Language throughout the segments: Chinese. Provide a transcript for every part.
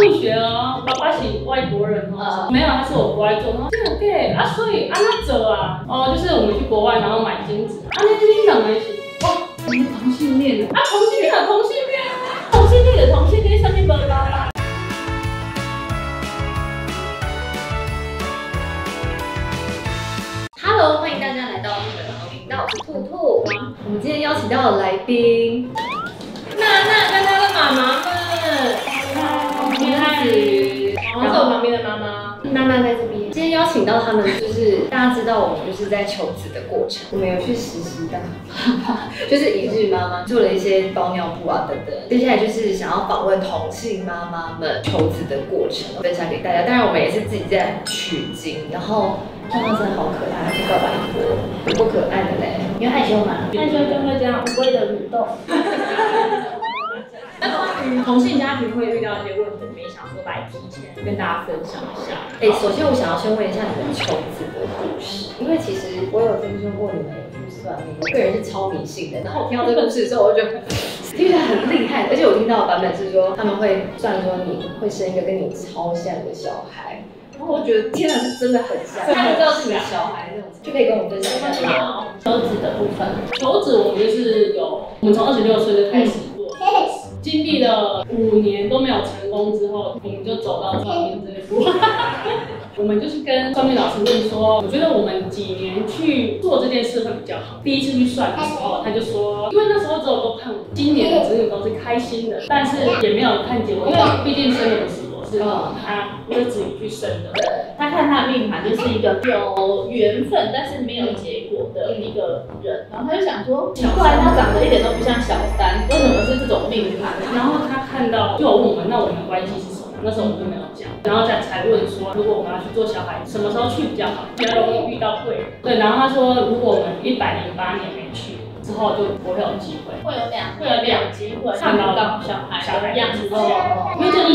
混血啊，爸爸是外国人哦，没有，他是我国外做，这个 gay 啊，所以啊那走啊，哦，就是我们去国外然后买精子，啊那这边长得是，哇，你同性恋啊，同性恋，上面巴拉巴拉。 Hello， 欢迎大家来到我们的频道，我是兔兔。我们今天邀请到的来宾，娜娜的妈妈们，我是我旁边的妈妈，娜娜在这边。今天邀请到他们，就是大家知道我们就是在求子的过程，我们有去实习当妈妈，就是一日妈妈，做了一些包尿布啊等等。接下来就是想要访问同性妈妈们求子的过程，分享给大家。当然我们也是自己在取经，然后。 妈妈真的好可爱，告白一波，不可爱的嘞，你害羞吗？害羞就会这样无谓的蠕动。那关于同性家庭会遇到一些问题，我们也想说来提前跟大家分享一下。哎，首先我想要先问一下你们求子的故事，因为其实我有听说过你们预算命，我个人是超迷信的。然后我听到这个故事的时候，我就觉得听起来很厉害，而且我听到的版本是说他们会算说你会生一个跟你超像的小孩。 然后我觉得天哪，是真的很像，他知道是你的小孩那种，就可以跟我们分享一下求子的部分。求子我们就是有，我们从26岁就开始做，经历了5年都没有成功之后，我们就走到算命这一步。我们就是跟算命老师问说，我觉得我们几年去做这件事会比较好。第一次去算的时候，他就说，因为那时候只有都看我，今年的子女都是开心的，但是也没有看结果，因为毕竟生的不是。 他就是自己去生的，他看他的命盘就是一个有缘分但是没有结果的一个人，然后他就想说，奇怪，他长得一点都不像小三，为什么是这种命盘？然后他看到就有问我们，那我们的关系是什么？那时候我们就没有讲，然后才问说，如果我们要去做小孩，什么时候去比较好，比较容易遇到贵人？对，然后他说，如果我们108年没去。 之后就不会有机会，会有两机会看不到小孩的样子哦，因为就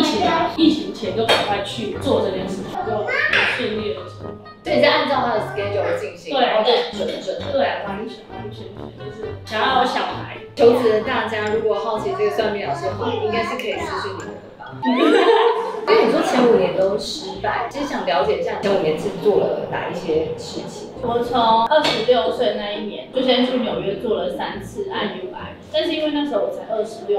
疫情前就赶快去做这件事情，就很顺利的成功。所以你在按照他的 schedule 进行，对，准，对，完全就是想要有小孩。求子的大家如果好奇这个算命老师的话，应该是可以私讯你们的吧？因为你说前5年都失败，其实想了解一下前5年是做了哪一些事情。 我从26岁那一年就先去纽约做了3次 IUI， 但是因为那时候我才26岁，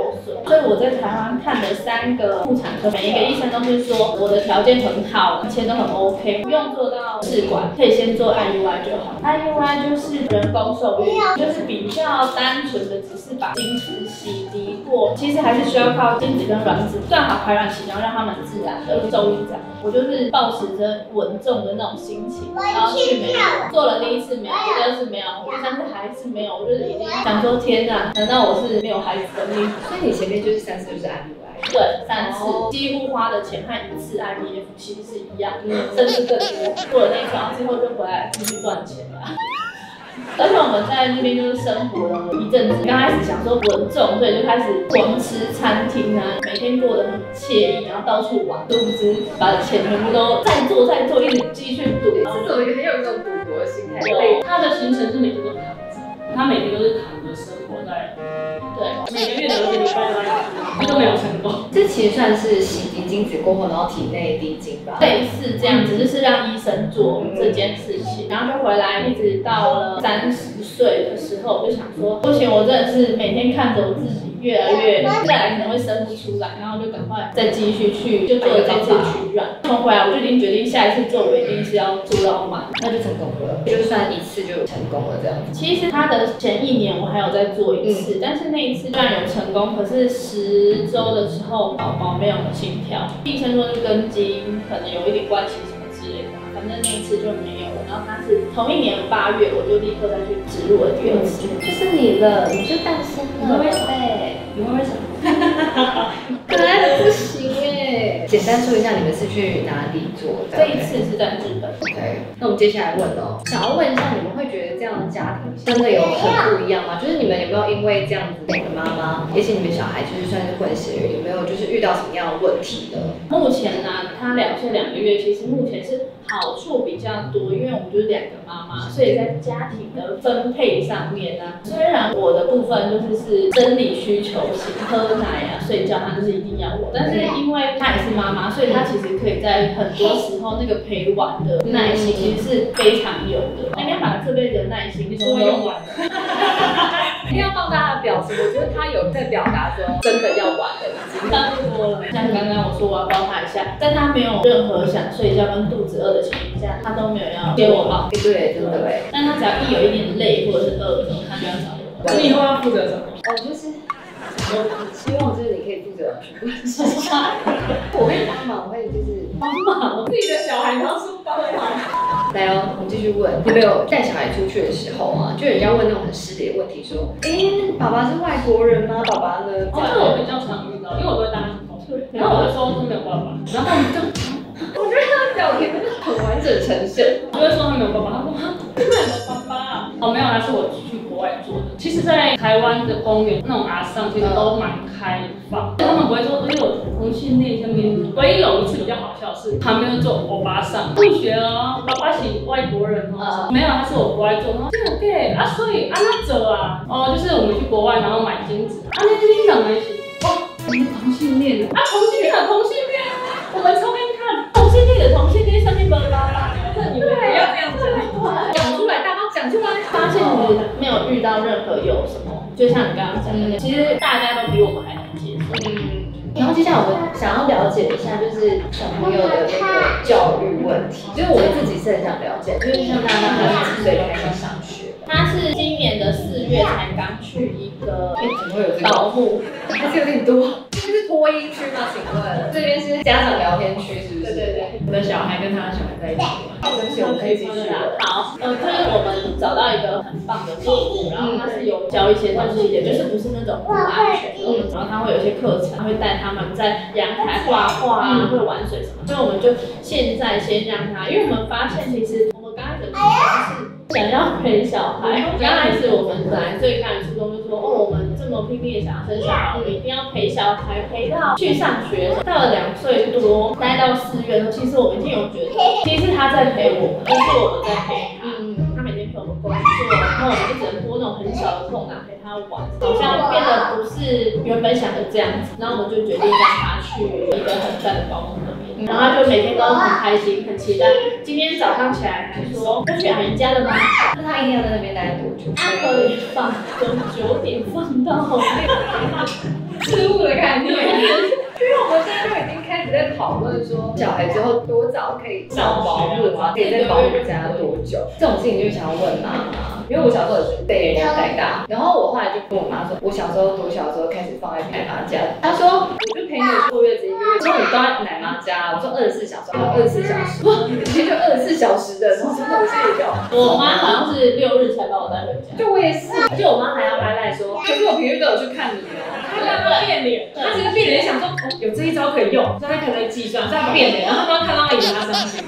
所以我在台湾看了3个妇产科，每一个医生都是说我的条件很好，钱都很 OK， 不用做到试管，可以先做 IUI 就好。IUI 就是人工受孕，就是比较单纯的只是把精子洗涤过，其实还是需要靠精子跟卵子算好排卵期，然后让他们自然的受孕。我就是抱持着稳重的那种心情，然后去美国。 做了第1次没有，第2次没有，第3次还是没有，我就是已经想说天哪，难道我是没有孩子的命？所以你前面就是3次就是 IVF， 对，3次几乎花的钱和1次 IVF 其实是一样，甚至更多。做了那2次之后就回来继续赚钱了。 而且我们在那边就是生活了一阵子，刚开始想说稳重，所以就开始狂吃餐厅啊，每天过得很惬意，然后到处玩，殊不知把钱全部都再做，一直继续赌，这种很有一种赌博的心态。对，他的行程是每天都躺着，他每天都是躺着生活在，对，每个月都有包来，都没有成功。这其实算是洗涤精子过后，然后体内滴精吧，类似这样，只是让医生做这件事情，然后就回来一直到了30岁的时候，我就想说，不行，我真的是每天看着我自己越来越，可能会生不出来，然后就赶快再继续去就做了这次取卵。从回来我就已经决定下一次做，我一定是要做到满，那就成功了，就算1次就成功了这样。其实他的前1年我还有再做1次，但是那1次虽然有成功，可是10周的时候宝宝没有心跳，医生说是跟基因可能有一点关系什么之类的，反正那1次就没有。 然后他是同一年8月，我就立刻再去植入了第2次，就是你了，你就诞生了，你会不会想？可爱的不行哎。简单说一下你们是去哪里做的？这1次是在日本。OK， 那我们接下来问哦，想要问一下你们会觉得这样的家庭真的有很不一样吗？就是你们有没有因为这样子两个妈妈，也许你们小孩就是算是混血儿，有没有就是遇到什么样的问题呢？目前呢，他2岁2个月，其实目前是。好处比较多，因为我们就是两个妈妈，所以在家庭的分配上面呢、虽然我的部分就是生理需求型，喝奶啊、睡觉，他就是一定要我，但是因为她也是妈妈，所以她其实可以在很多时候那个陪玩的耐心其实是非常有的。应该把这辈子的耐心都用完了。一定要放大她的表情，我觉得她有在表达说真的要玩了，已经差不多了。像刚刚我说我要抱她一下，但她没有任何想睡觉跟肚子饿的情况下，她都没有要给我抱。对，真的哎。但她只要一有一点累或者是饿的时候，她就要找我。你以后要负责什么？我希望就是你可以负责全部事情，我会帮忙，我会就是帮忙自己的小孩，然后说帮忙。来哦，我们继续问，你没有带小孩出去的时候啊，就人家问那种很失礼的问题，说，爸爸是外国人吗？爸爸呢？哦，这我比较常遇到，因为我都会当他同事，然后我就说没有爸爸，然后你就，我觉得他的表情就是很完整呈现，我就说他没有爸爸，他说真的没有爸爸，哦没有，那是我去国外做的。其实，在台湾的公园那种阿桑其实都蛮开放，他们不会说只有同性恋下面。唯一有一次比较好笑是，旁边做欧巴桑，不学哦，爸爸是外国人哦，没有，他是我国外做，这个 gay 啊，所以啊那走啊，哦，就是我们去国外然后买金子，啊那金子长得行，哇，你是同性恋啊？啊同性恋啊同性恋，我们抽烟看同性恋的同性恋上面巴拉巴拉，你们不要这样讲，讲出来大方讲出来，发现你没有遇到任何有什么。就像你刚刚讲的，其实大家都比我们还能接受。然后接下来我们想要了解一下，就是小朋友的那个教育问题，就是我自己是很想了解，就是像娜娜她7岁开始上学，她是今年的4月才刚去一个保姆，还是有点多。这是托婴区吗？请问这边是家长聊天区，是不是？对对对。我的小孩跟他的小孩在一起吗？对不起，我们可以继续了。好，就是我们找到一个很棒的保姆，然后他是有教一些东西，也就是不是那种不安全的，然后他会有一些课程，会带他们在阳台画画啊，会玩水什么。所以我们就现在先让他，因为我们发现其实我们刚开始是想要陪小孩，刚开始我们本来最开始初衷就说，哦，我们这么拼命的想要生小孩，我们一定要陪小孩。陪到去上学，到了2岁多，待到4月的时候，其实我们已经有觉得，其实他在陪我们，不是我们在陪他。他每天陪我们工作，然后我们就只能拨那种很小的空档陪他玩，好像变得不是原本想的这样子。然后我们就决定让他去一个很赞的保姆那边，然后他就每天都很开心，很期待。今天早上起来他说要去阿姨家了吗？那他一定要在那边待多久？他可以放从9点放到6点。失误的概念，因为我们现在就已经开始在讨论说，小孩之后多早可以找保姆啊，可以在保姆家多久？这种事情就想要问妈妈，因为我小时候也是被人家带大，然后我后来就跟我妈说，我小时候多小的时候开始放在奶妈家，她说我就陪你1个月至1个月，说你都在奶妈家，我说24小时，24小时，哇，你就24小时的，什么东西有？我妈好像是6日才把我带回家，就我也是，而且我妈还要赖赖说，可是我平日都有去看你哦。他变脸，他其实变脸想说，有这一招可以用，所以他可能在计算，再变脸，然后他看到阿姨他伤心。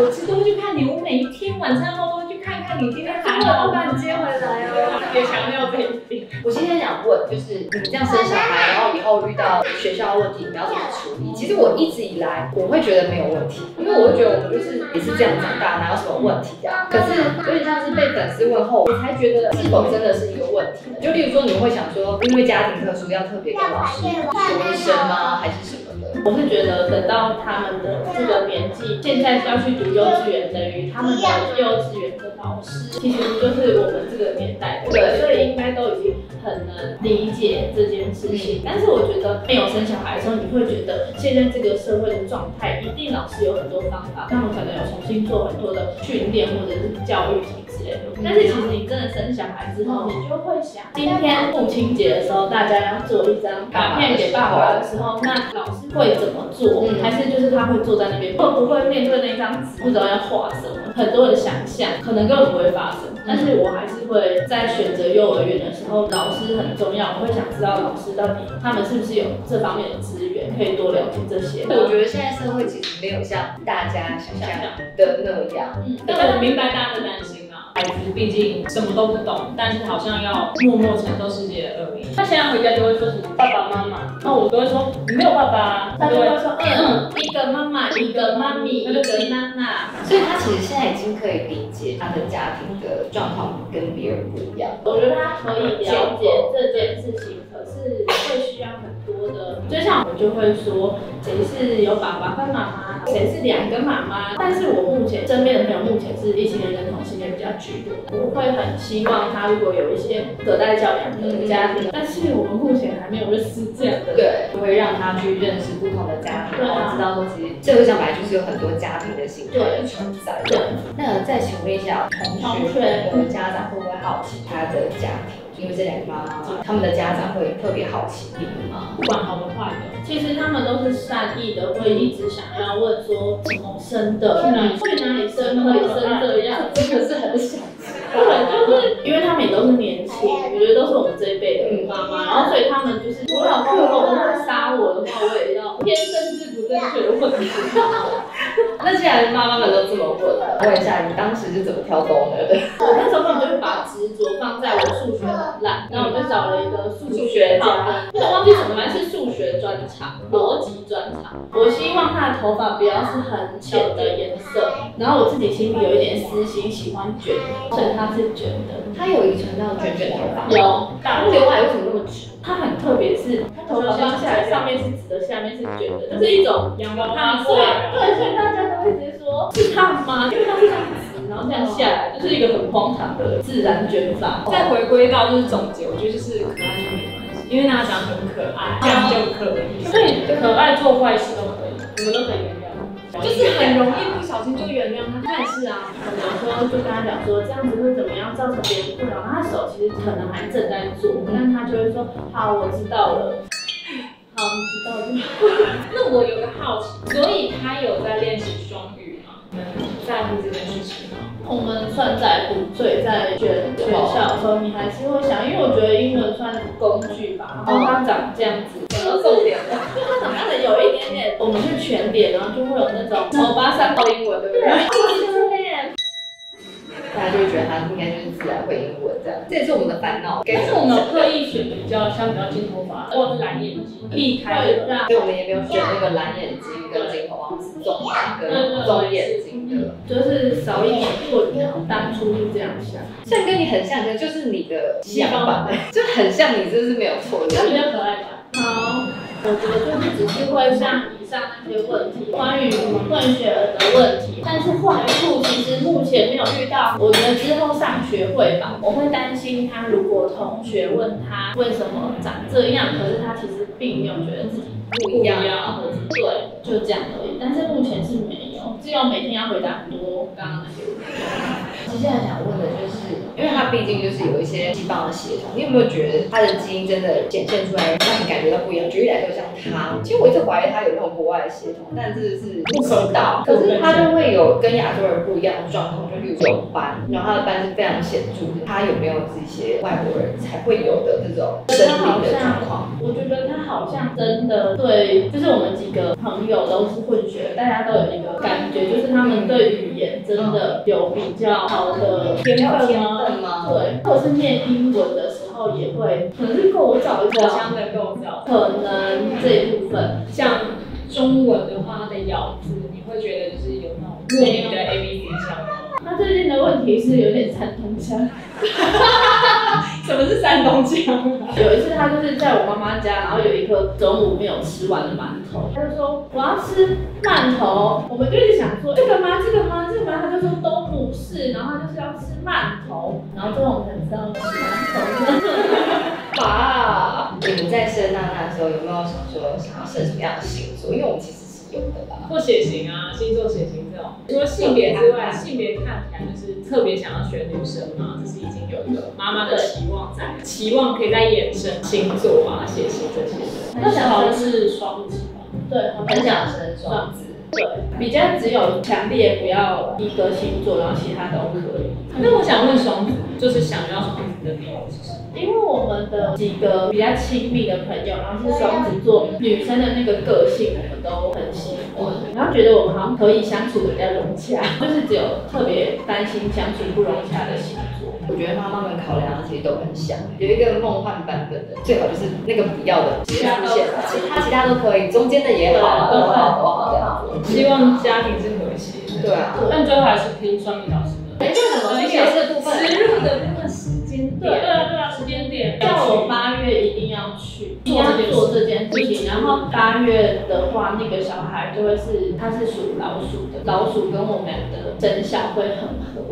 我其实都会去看你，我每一天晚餐都会去看看你，今天还好，我把你接回来哦。也强调这一点。我今天想问，就是你这样生小孩，然后以后遇到学校问题，你要怎么处理？其实我一直以来我会觉得没有问题，因为我会觉得我们就是也是这样长大，哪有什么问题啊？可是有点像是被粉丝问候，我才觉得是否真的是一个问题呢？就例如说，你会想说，因为家庭特殊要特别跟老师说一声吗？还是什么的？我是觉得等到他们的这个年纪，现在要去读幼稚园，等于他们的幼稚园的老师，其实就是我们这个年代的。所以应该都已经很能理解这件事情，但是我觉得没有生小孩的时候，你会觉得现在这个社会的状态，一定老师有很多方法，他们可能有重新做很多的训练或者是教育体之类的。但是其实你真的生小孩之后，你就会想，今天父亲节的时候，大家要做一张卡片给爸爸的时候，那老师会怎么做？还是就是他会坐在那边，会不会面对那张纸，不知道要画什么？很多的想象可能根本不会发生，但是我还是会在选择幼儿园的时候，老师很重要，我会想知道老师到底他们是不是有这方面的资源，可以多了解这些。我觉得现在社会其实没有像大家想象的那样，但我明白大家的担心。孩子毕竟什么都不懂，但是好像要默默承受世界的恶意。他现在回家就会说什么爸爸妈妈，那我都会说没有爸爸，他就会说一个妈妈，一个妈咪，一个娜娜，所以他其实现在已经可以理解他的家庭的状况跟别人不一样。我觉得他可以了解这件事情，可是会需要很多的，就像我就会说，谁是有爸爸跟妈妈，谁是两个妈妈。但是我目前身边的朋友目前是异性恋跟同性恋比较居多，我会很希望他如果有一些隔代教养的家庭，但是我们目前还没有认识这样的，对，会让他去认识不同的家庭，然后知道说其实社会上本来就是有很多家庭的形态存在。对，那再请问一下，同学的家长会不会好奇他的家庭？ 因为这两个妈妈，他们的家长会特别好奇你们吗？不管好的坏的，其实他们都是善意的，会一直想要问说怎么生的，去哪里生，可以生这样，这个是很想。对，就是因为他们也都是年轻，我觉得都是我们这一辈的妈妈，然后所以他们就是我老公如果杀我的话，我也要偏政治不正确的问题。那既然妈妈们都这么问了，问一下你当时是怎么挑中的？我那时候就是把执着放在我数学。 然后我就找了一个数学家，我忘记什么，反正是数学专场、逻辑专场。我希望他的头发不要是很浅的颜色，然后我自己心里有一点私心，喜欢卷，所以他是卷的。他有遗传到卷卷头发？有，但刘海为什么那么直？他很特别，是他头发下来上面是直的，下面是卷的，这是一种阳光发色。对，所以大家都会直接说是他吗？因为他是这样子。 然后这样下来，就是一个很荒唐的自然卷法。再回归到就是总结，我觉得就是可爱就没关系，因为那张很可爱，这样就可以。所以可爱做坏事都可以，我们都可以原谅。就是很容易不小心就原谅他坏事啊。我有时候就跟他讲说，这样子会怎么样，造成别人困扰。他手其实可能还正在做，但他就会说好，我知道了。 好，你知道就好。那我有个好奇，所以他有在练习双语吗？你们在乎这件事情吗？我们算在乎，所以在选学校的时候，你还是会想，因为我觉得英文算工具吧。然后他长这样子，有重点了，因为他长得有一点点，我们去全脸，然后就会有那种欧巴桑会英文，对不对？大家就会觉得他应该就是自然会英文这样，这也是我们的烦恼。但是我们刻意选比较像比较金头发，或者是蓝眼睛，避开的。对，我们也没有选那个蓝眼睛跟金头发，是棕跟棕眼睛的，就是少一点。我当初是这样想，像跟你很像的，就是你的想法，就很像你，这是没有错的。那比较可爱吧？好，我觉得就不只是会像。 那些问题，关于混血儿的问题，但是换育其实目前没有遇到。我觉得之后上学会吧，我会担心他如果同学问他为什么长这样，可是他其实并没有觉得自己不一样，对，就这样而已。但是目前是没有，只有每天要回答很多刚刚那些问题。接下来想问的就是，因为他毕竟就是有一些西方的血统，你有没有觉得他的基因真的显现出来，让你感觉到不一样？举例来说，像他，其实我一直怀疑他有那种。 国外的血统，但是是不可道，可是他就会有跟亚洲人不一样的状况，就例如有斑，然后他的斑是非常显著的。他有没有这些外国人才会有的这种生理的状况？我觉得他好像真的对，就是我们几个朋友都是混血，大家都有一个感觉，就是他们对语言真的有比较好的天分吗？对，或者是念英文的时候也会，可能是够早的，相对够早，可能这一部分像。 中文的话，它的咬字你会觉得就是有那种内地的 A B C 腔。他最近的问题是有点山东腔。什么是山东腔？有一次他就是在我妈妈家，然后有一颗中午没有吃完的馒头，他就说我要吃馒头，我们就一直想说这个吗？这个吗？这个吗？他就说都不是，然后他就是要吃馒头，然后最后我们才知道吃馒头。哇！你们在生娜娜的时候有没有想说想要生什么样的星座？因为我们其实是有的吧，或血型啊、星座、血型这种。除了性别之外，性别看起来就是特别想要选女生嘛，就是已经有一个妈妈的期望在，期望可以再衍生星座啊、血型这些的。那想要是双子吗？对，很想生双子。 对，比较只有强烈不要一个星座，然后其他都可以。那我想问双子，就是想要双子的理由是什么？因为我们的几个比较亲密的朋友，然后是双子座女生的那个个性，我们都很喜欢，然后觉得我们好像可以相处的比较融洽，就是只有特别担心相处不融洽的星座。我觉得妈妈们考量的其实都很像，有一个梦幻版本的，最好就是那个不要的出现，其他都可以，中间的也好，都好。 希望家庭是和谐的，对啊，但就最后还是听双语老师的。为什么这些是植入的那个时间点？对啊，时间点。像我8月一定要去，一定要做这件事情。然后8月的话，那个小孩就会是，他是属老鼠的，老鼠跟我们的生肖会很合。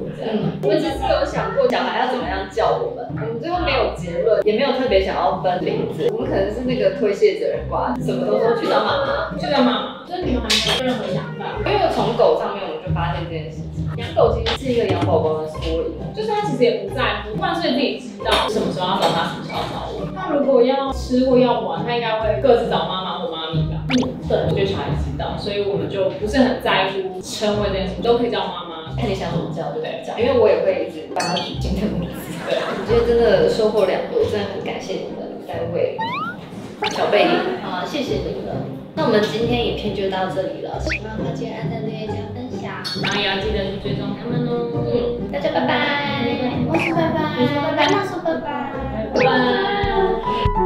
我们其实有想过小孩要怎么样叫我们，我们最后没有结论，也没有特别想要分名字。我们可能是那个推卸责任观，什么都说去找妈妈，去找妈妈，所以你们还没有任何想法。因为从狗上面我们就发现这件事情，养狗其实是一个养宝宝的缩影，就是它其实也不在乎，但是自己知道什么时候要找它出巢找我。它如果要吃或要玩，它应该会各自找妈妈或妈咪吧。对，我觉得小孩知道，所以我们就不是很在乎称谓这件事情，都可以叫妈妈。 看你想怎么叫就怎么叫，因为我也会一直帮他取新的名字。对，我觉得真的收获良多，真的很感谢你们三位小贝利，好，谢谢你们。那我们今天影片就到这里了，喜欢的话记得按赞、订阅、加分享，然后也要记得去追踪他们哦。大家拜拜，我说拜拜，你说拜拜，他说拜拜，拜拜。